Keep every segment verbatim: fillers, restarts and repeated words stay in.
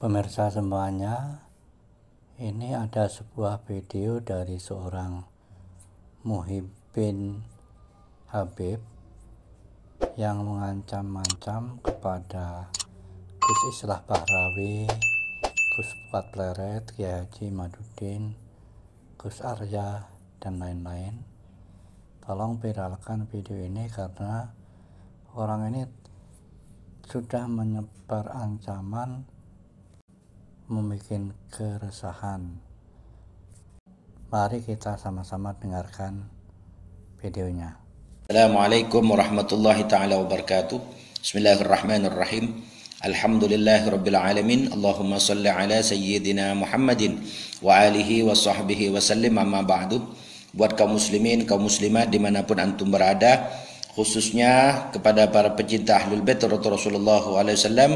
Pemirsa semuanya, ini ada sebuah video dari seorang Muhibbin Habib yang mengancam-ancam kepada Gus Islah Bahrawi, Gus Fuad Plered, Kiai Haji Imamuddin, Gus Arya, dan lain-lain. Tolong viralkan video ini karena orang ini sudah menyebar ancaman, membuat keresahan. Mari kita sama-sama dengarkan videonya. Assalamualaikum warahmatullahi ta'ala wabarakatuh. Bismillahirrahmanirrahim. Alhamdulillahirrabbilalamin. Allahumma salli ala sayyidina Muhammadin wa alihi wa sahbihi wa sallim. Amma ba'du. Buat kaum muslimin, kaum muslimat dimanapun antum berada, khususnya kepada para pecinta ahlul bait Rasulullah shallallahu alaihi wasallam,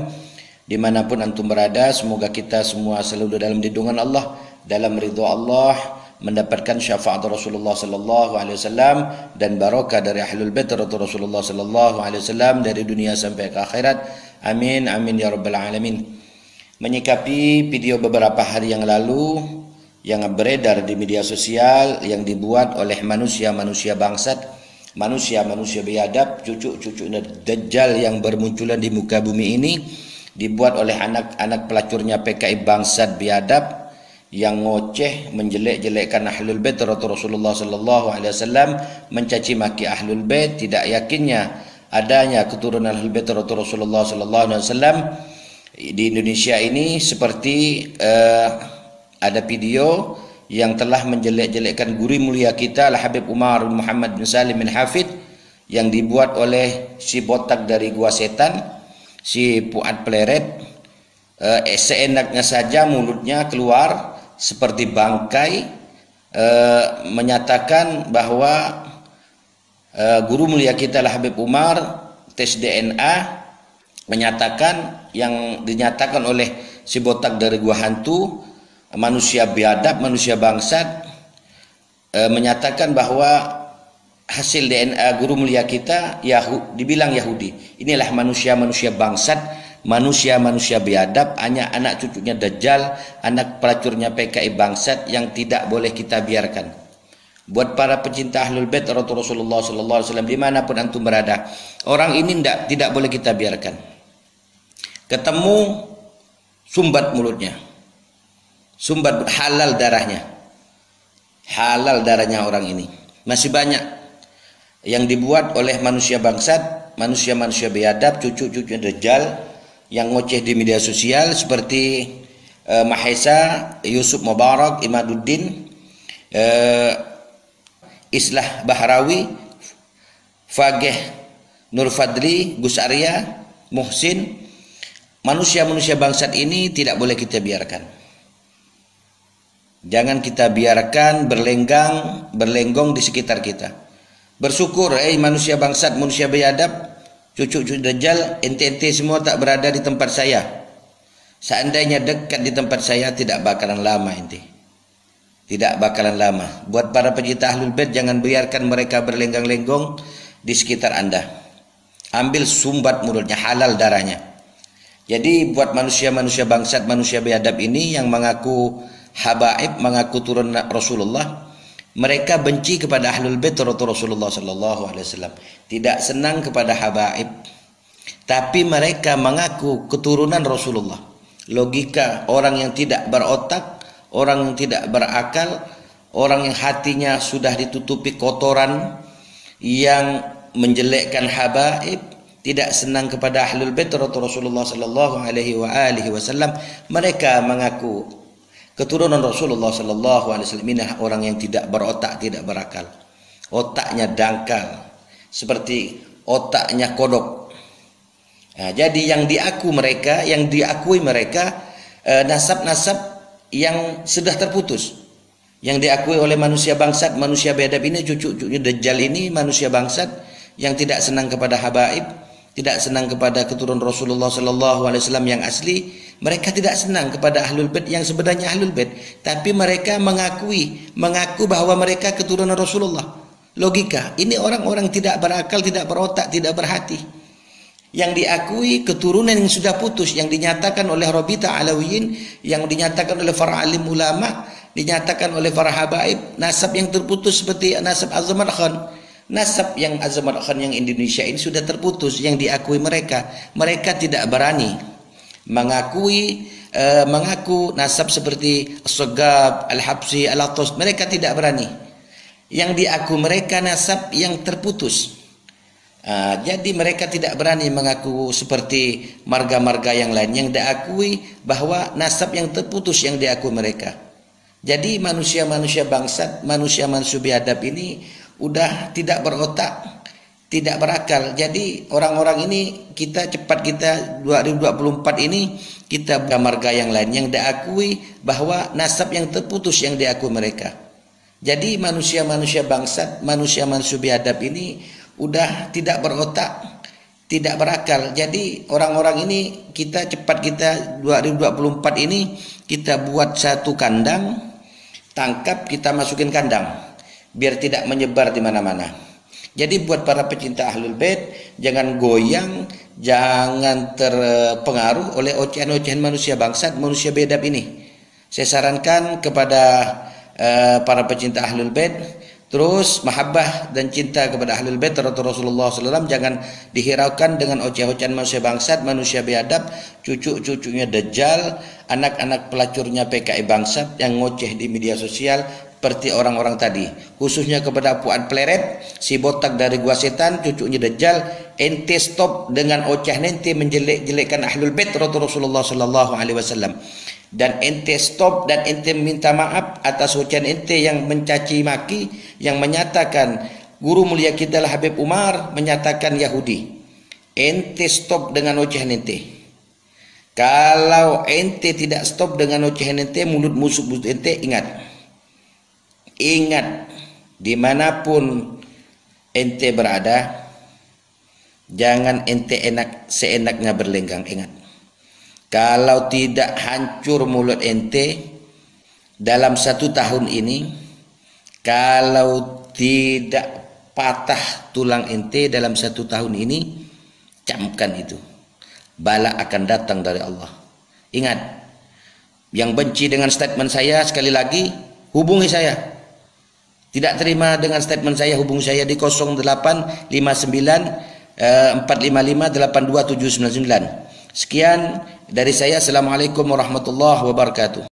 dimanapun antum berada, semoga kita semua selalu dalam lindungan Allah, dalam ridha Allah, mendapatkan syafaat Rasulullah sallallahu alaihi wasallam dan barakah dari ahlul bait Rasulullah sallallahu alaihi wasallam dari dunia sampai ke akhirat. Amin amin ya rabbal alamin. Menyikapi video beberapa hari yang lalu yang beredar di media sosial yang dibuat oleh manusia-manusia bangsat, manusia-manusia biadab, cucu-cucu dajjal yang bermunculan di muka bumi ini, dibuat oleh anak-anak pelacurnya P K I bangsat biadab yang ngoceh, menjelek-jelekkan ahlul bait Rasulullah sallallahu alaihi wasallam, mencaci maki ahlul bait, tidak yakinnya adanya keturunan ahlul bait Rasulullah sallallahu alaihi wasallam di Indonesia ini, seperti uh, ada video yang telah menjelek-jelekkan guru mulia kita Al Habib Umar bin Muhammad bin Salim bin Hafid yang dibuat oleh si botak dari gua setan, si Fuad Plered. E, seenaknya saja mulutnya keluar seperti bangkai, e, menyatakan bahwa e, guru mulia kita Al Habib Umar tes D N A menyatakan, yang dinyatakan oleh si botak dari gua hantu, manusia biadab, manusia bangsat, e, menyatakan bahwa hasil D N A guru mulia kita Yahudi, dibilang Yahudi. Inilah manusia-manusia bangsat, manusia-manusia biadab, hanya anak cucunya dajjal, anak pelacurnya P K I bangsat yang tidak boleh kita biarkan. Buat para pecinta ahlul bait Rasulullah sallallahu alaihi wasallam dimanapun antum berada, orang ini tidak tidak boleh kita biarkan. Ketemu sumbat mulutnya, sumbat, halal darahnya, halal darahnya orang ini. Masih banyak yang dibuat oleh manusia bangsat, manusia-manusia biadab, cucu-cucu dajjal yang ngoceh di media sosial, seperti eh, Mahesa, Yusuf Mubarak, Imamuddin, eh, Islah Bahrawi, Fageh, Nurfadli, Gus Arya, Muhsin. Manusia-manusia bangsat ini tidak boleh kita biarkan. Jangan kita biarkan berlenggang, berlenggong di sekitar kita. Bersyukur, eh manusia bangsat, manusia biadab, cucu-cucu dajjal, ente-ente semua tak berada di tempat saya. Seandainya dekat di tempat saya, tidak bakalan lama ente. Tidak bakalan lama. Buat para pecinta ahlul bait, jangan biarkan mereka berlenggang-lenggong di sekitar Anda. Ambil sumbat mulutnya, halal darahnya. Jadi buat manusia-manusia bangsat, manusia biadab ini yang mengaku Habaib, mengaku turun Rasulullah, mereka benci kepada ahlul bait Rasulullah sallallahu alaihi wasallam, tidak senang kepada Habaib, tapi mereka mengaku keturunan Rasulullah. Logika orang yang tidak berotak, orang yang tidak berakal, orang yang hatinya sudah ditutupi kotoran, yang menjelekkan Habaib, tidak senang kepada ahlul bait Rasulullah sallallahu alaihi wasallam, mereka mengaku keturunan Rasulullah sallallahu alaihi wasallam. Ini orang yang tidak berotak, tidak berakal. Otaknya dangkal, seperti otaknya kodok. Nah, jadi yang diaku mereka, yang diakui mereka nasab-nasab eh, yang sudah terputus. Yang diakui oleh manusia bangsat, manusia biadab ini, cucu-cucunya dajjal ini, manusia bangsat yang tidak senang kepada Habaib, tidak senang kepada keturunan Rasulullah sallallahu alaihi wasallam yang asli. Mereka tidak senang kepada ahlul bait yang sebenarnya ahlul bait, tapi mereka mengakui, mengaku bahwa mereka keturunan Rasulullah. Logika, ini orang-orang tidak berakal, tidak berotak, tidak berhati. yang diakui keturunan yang sudah putus, yang dinyatakan oleh Rabita Alawiyin, yang dinyatakan oleh para alim ulama, dinyatakan oleh para habaib, nasab yang terputus seperti nasab Azmatkhan. Nasab yang Azmatkhan yang Indonesia ini sudah terputus, yang diakui mereka. Mereka tidak berani mengakui eh, mengaku nasab seperti Sugab Al-Habsi Al-Atos. Mereka tidak berani. Yang diakui mereka nasab yang terputus. Uh, jadi mereka tidak berani mengaku seperti marga-marga yang lain yang diakui bahwa nasab yang terputus yang diakui mereka. Jadi manusia-manusia bangsat, manusia-manusia biadab ini udah tidak berotak, tidak berakal. Jadi orang-orang ini kita cepat kita dua ribu dua puluh empat ini kita marga-marga yang lain yang diakui bahwa nasab yang terputus yang diakui mereka. Jadi manusia-manusia bangsat, manusia-manusia biadab ini udah tidak berotak, tidak berakal. Jadi orang-orang ini kita cepat kita dua ribu dua puluh empat ini kita buat satu kandang, tangkap kita masukin kandang biar tidak menyebar di mana-mana. Jadi buat para pecinta Ahlul Bait, jangan goyang, jangan terpengaruh oleh ocehan-ocehan manusia bangsat, manusia biadab ini. Saya sarankan kepada uh, para pecinta Ahlul Bait, terus mahabbah dan cinta kepada Ahlul Bait Rasulullah shallallahu alaihi wasallam, jangan dihiraukan dengan ocehan-ocehan manusia bangsat, manusia biadab, cucu-cucunya Dajjal, anak-anak pelacurnya P K I bangsat yang ngoceh di media sosial seperti orang-orang tadi. Khususnya kepada Puan Pleret, si botak dari Gua Setan, cucunya Dajjal, ente stop dengan oceh ente menjelek-jelekkan Ahlul Bait Rasulullah shallallahu alaihi wasallam. Dan ente stop dan ente minta maaf atas ucapan ente yang mencaci maki, yang menyatakan guru mulia kita Al Habib Umar menyatakan Yahudi. Ente stop dengan ucapan ente. Kalau ente tidak stop dengan ucapan ente, mulut musuh ente, ingat, ingat, dimanapun ente berada, jangan ente enak seenaknya berlenggang, ingat. Kalau tidak hancur mulut ente dalam satu tahun ini, kalau tidak patah tulang ente dalam satu tahun ini, camkan itu. Bala akan datang dari Allah. Ingat, yang benci dengan statement saya, sekali lagi, hubungi saya. Tidak terima dengan statement saya, hubungi saya di nol delapan lima sembilan empat lima lima delapan dua tujuh sembilan sembilan. Sekian dari saya. Assalamualaikum warahmatullahi wabarakatuh.